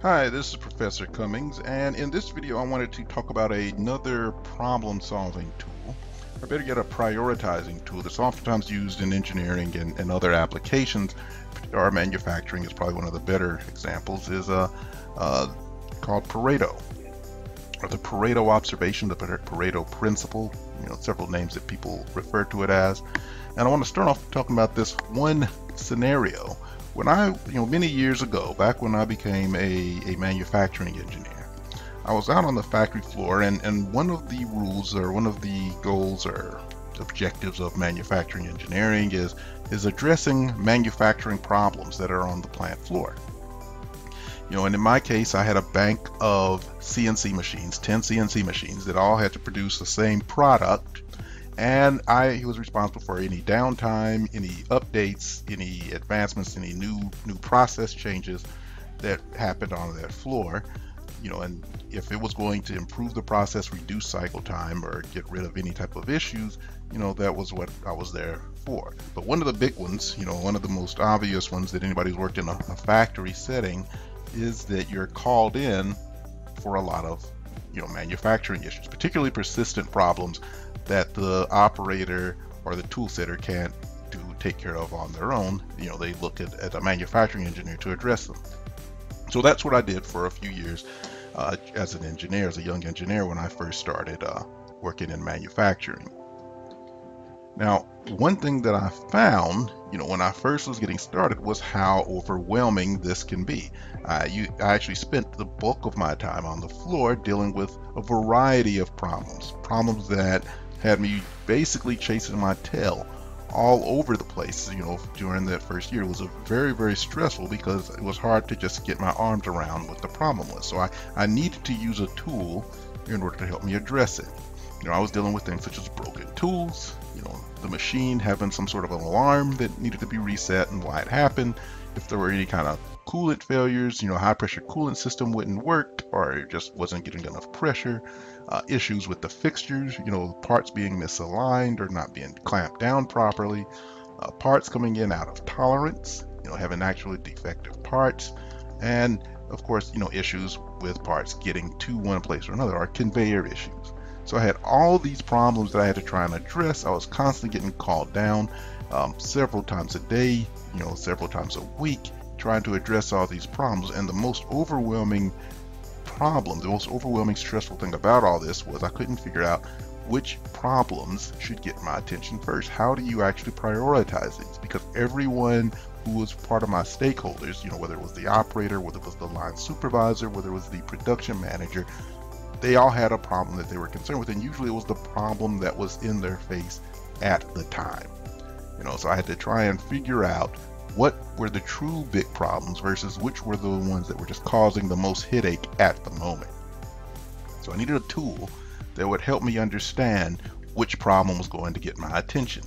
Hi, this is Professor Cummings, and in this video I wanted to talk about another problem-solving tool, or better yet, a prioritizing tool that's oftentimes used in engineering and other applications. Our manufacturing is probably one of the better examples, is called Pareto, or the Pareto observation, the Pareto principle, several names that people refer to it as. And I want to start off talking about this one scenario. When I, many years ago, back when I became a manufacturing engineer, I was out on the factory floor, and one of the rules or one of the goals or objectives of manufacturing engineering is addressing manufacturing problems that are on the plant floor. And in my case, I had a bank of CNC machines, 10 CNC machines that all had to produce the same product. And I was responsible for any downtime, any updates, any advancements, any new process changes that happened on that floor. And if it was going to improve the process, reduce cycle time, or get rid of any type of issues, that was what I was there for. But one of the big ones, one of the most obvious ones that anybody's worked in a factory setting, is that you're called in for a lot of manufacturing issues, particularly persistent problems that the operator or the tool setter can't take care of on their own. They look at a manufacturing engineer to address them. So that's what I did for a few years as an engineer, as a young engineer when I first started working in manufacturing. Now, one thing that I found, when I first was getting started, was how overwhelming this can be. I actually spent the bulk of my time on the floor dealing with a variety of problems that had me basically chasing my tail all over the place. During that first year, it was a very, very stressful because it was hard to just get my arms around what the problem was. So I needed to use a tool in order to help me address it. I was dealing with things such as broken tools, the machine having some sort of an alarm that needed to be reset and why it happened. If there were any kind of coolant failures, high pressure coolant system wouldn't work or it just wasn't getting enough pressure. Issues with the fixtures, parts being misaligned or not being clamped down properly. Parts coming in out of tolerance, having actually defective parts. And of course, issues with parts getting to one place or another, or conveyor issues. So I had all these problems that I had to try and address. I was constantly getting called down several times a day, several times a week, trying to address all these problems. And the most overwhelming problem, the most overwhelming stressful thing about all this was I couldn't figure out which problems should get my attention first. How do you actually prioritize these? Because everyone who was part of my stakeholders, whether it was the operator, whether it was the line supervisor, whether it was the production manager, they all had a problem that they were concerned with, and usually it was the problem that was in their face at the time. So I had to try and figure out what were the true big problems versus which were the ones that were just causing the most headache at the moment. So I needed a tool that would help me understand which problem was going to get my attention.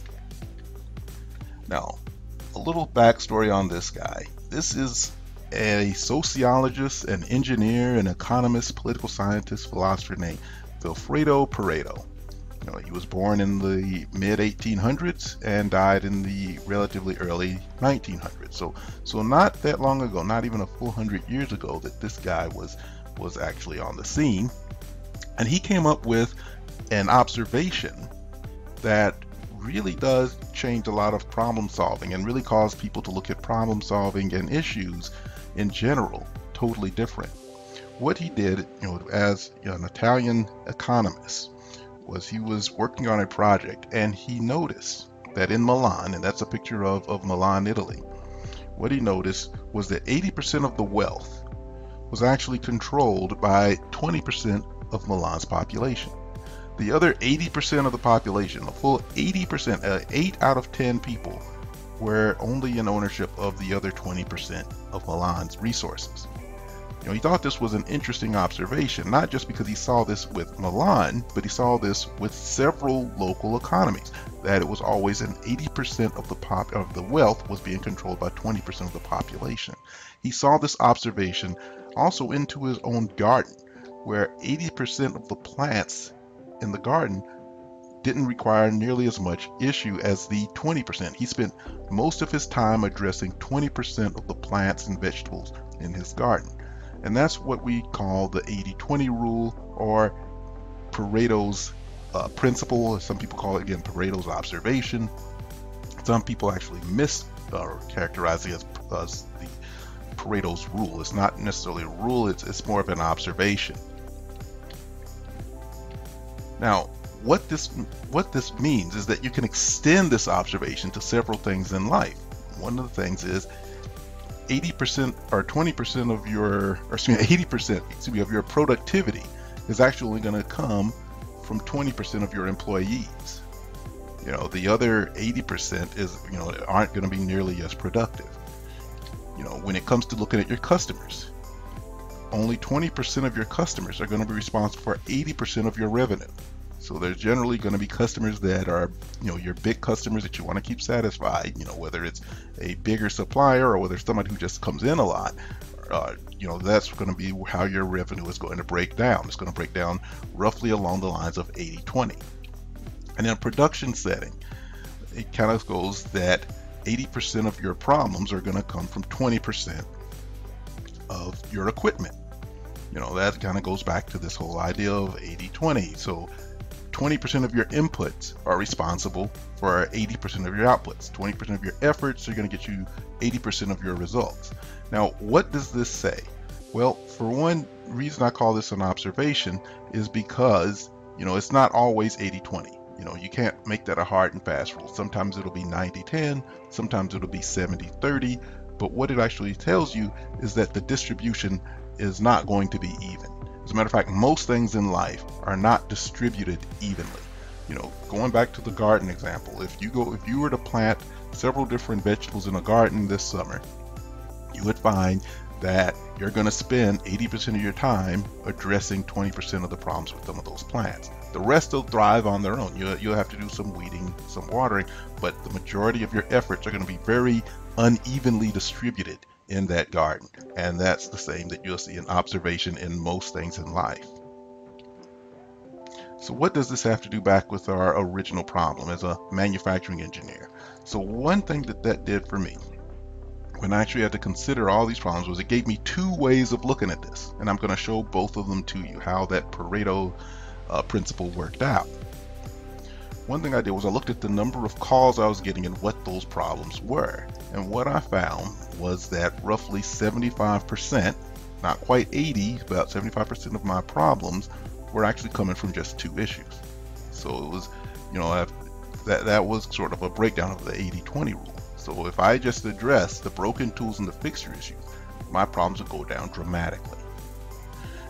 Now, a little backstory on this guy. This is a sociologist, an engineer, an economist, political scientist, philosopher named Vilfredo Pareto. He was born in the mid-1800s and died in the relatively early 1900s. So not that long ago, not even a full 100 years ago, that this guy was actually on the scene. And he came up with an observation that really does change a lot of problem solving and really cause people to look at problem solving and issues in general totally different. What he did, as an Italian economist, was he was working on a project and he noticed that in Milan, and that's a picture of Milan, Italy, what he noticed was that 80% of the wealth was actually controlled by 20% of Milan's population. The other 80% of the population, a full 80%, 8 out of 10 people, were only in ownership of the other 20% of Milan's resources. He thought this was an interesting observation, not just because he saw this with Milan, but he saw this with several local economies, that it was always an 80% of the wealth was being controlled by 20% of the population. He saw this observation also into his own garden, where 80% of the plants in the garden didn't require nearly as much issue as the 20%. He spent most of his time addressing 20% of the plants and vegetables in his garden. And that's what we call the 80-20 rule, or Pareto's principle. Some people call it, again, Pareto's observation. Some people actually mischaracterize it as the Pareto's rule. It's not necessarily a rule, it's more of an observation. Now, what this means is that you can extend this observation to several things in life. One of the things is 80% or 20% of your, or excuse me, 80% excuse me, of your productivity is actually going to come from 20% of your employees. You know, the other 80% is, you know, aren't going to be nearly as productive. You know, when it comes to looking at your customers, only 20% of your customers are going to be responsible for 80% of your revenue. So there's generally going to be customers that are, you know, your big customers that you want to keep satisfied, you know, whether it's a bigger supplier or whether it's somebody who just comes in a lot, you know, that's going to be how your revenue is going to break down. It's going to break down roughly along the lines of 80-20. And in a production setting, it kind of goes that 80% of your problems are going to come from 20% of your equipment. You know, that kind of goes back to this whole idea of 80-20. So 20% of your inputs are responsible for 80% of your outputs. 20% of your efforts are going to get you 80% of your results. Now, what does this say? Well, for one reason I call this an observation is because, you know, it's not always 80-20. You know, you can't make that a hard and fast rule. Sometimes it'll be 90-10, sometimes it'll be 70-30, but what it actually tells you is that the distribution is not going to be even. As a matter of fact, most things in life are not distributed evenly. You know, going back to the garden example, if you were to plant several different vegetables in a garden this summer, you would find that you're going to spend 80% of your time addressing 20% of the problems with some of those plants. The rest will thrive on their own. You'll have to do some weeding, some watering, but the majority of your efforts are going to be very unevenly distributed in that garden, and that's the same that you'll see an observation in most things in life. So what does this have to do back with our original problem as a manufacturing engineer? So one thing that did for me when I actually had to consider all these problems was it gave me two ways of looking at this, and I'm going to show both of them to you, how that Pareto principle worked out. One thing I did was I looked at the number of calls I was getting and what those problems were. And what I found was that roughly 75%, not quite 80, about 75% of my problems were actually coming from just two issues. So it was, you know, that was sort of a breakdown of the 80-20 rule. So if I just address the broken tools and the fixture issues, my problems would go down dramatically.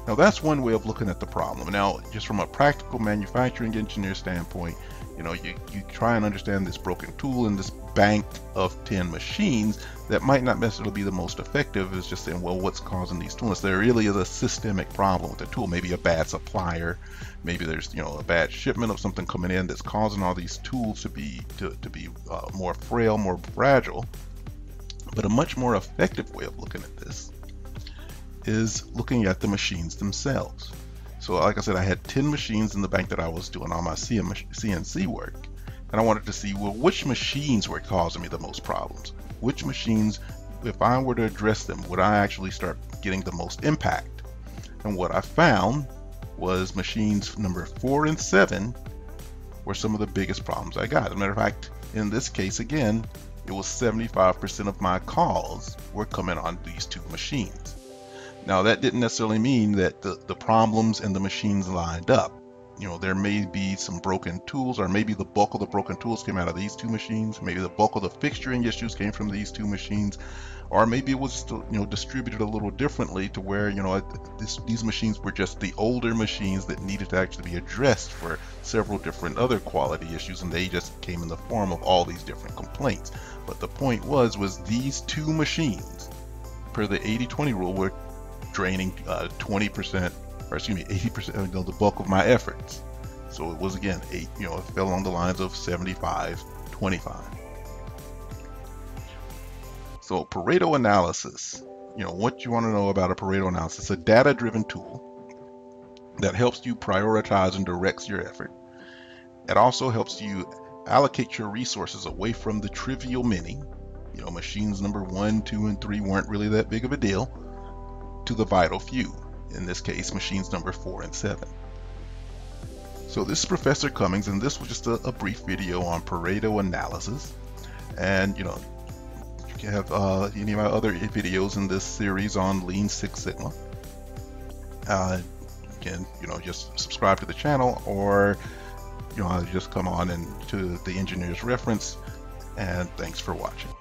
Now that's one way of looking at the problem. Now, just from a practical manufacturing engineer standpoint, you know, you try and understand this broken tool and this bank of 10 machines that might not necessarily be the most effective. Is just saying, well, what's causing these tools? There really is a systemic problem with the tool, maybe a bad supplier, maybe there's, you know, a bad shipment of something coming in that's causing all these tools to be more frail, more fragile. But a much more effective way of looking at this is looking at the machines themselves. So like I said, I had 10 machines in the bank that I was doing all my CNC work. And I wanted to see, well, which machines were causing me the most problems? Which machines, if I were to address them, would I actually start getting the most impact? And what I found was machines number 4 and 7 were some of the biggest problems I got. As a matter of fact, in this case, again, it was 75% of my calls were coming on these two machines. Now, that didn't necessarily mean that the problems and the machines lined up. You know, there may be some broken tools, or maybe the bulk of the broken tools came out of these two machines. Maybe the bulk of the fixturing issues came from these two machines, or maybe it was still, you know, distributed a little differently to where, you know, these machines were just the older machines that needed to actually be addressed for several different other quality issues, and they just came in the form of all these different complaints. But the point was these two machines, per the 80-20 rule, were draining 20%, or excuse me, 80%, you know, the bulk of my efforts. So it was, again, you know, it fell along the lines of 75-25. So Pareto analysis, you know, what you want to know about a Pareto analysis, a data-driven tool that helps you prioritize and directs your effort. It also helps you allocate your resources away from the trivial many. You know, machines number 1, 2, and 3 weren't really that big of a deal. to the vital few, in this case machines number 4 and 7. So this is Professor Cummings, and this was just a brief video on Pareto analysis. And you know, you can have any of my other videos in this series on Lean Six Sigma. Again, you know, just subscribe to the channel, or you know, just come on and to the Engineer's Reference. And thanks for watching.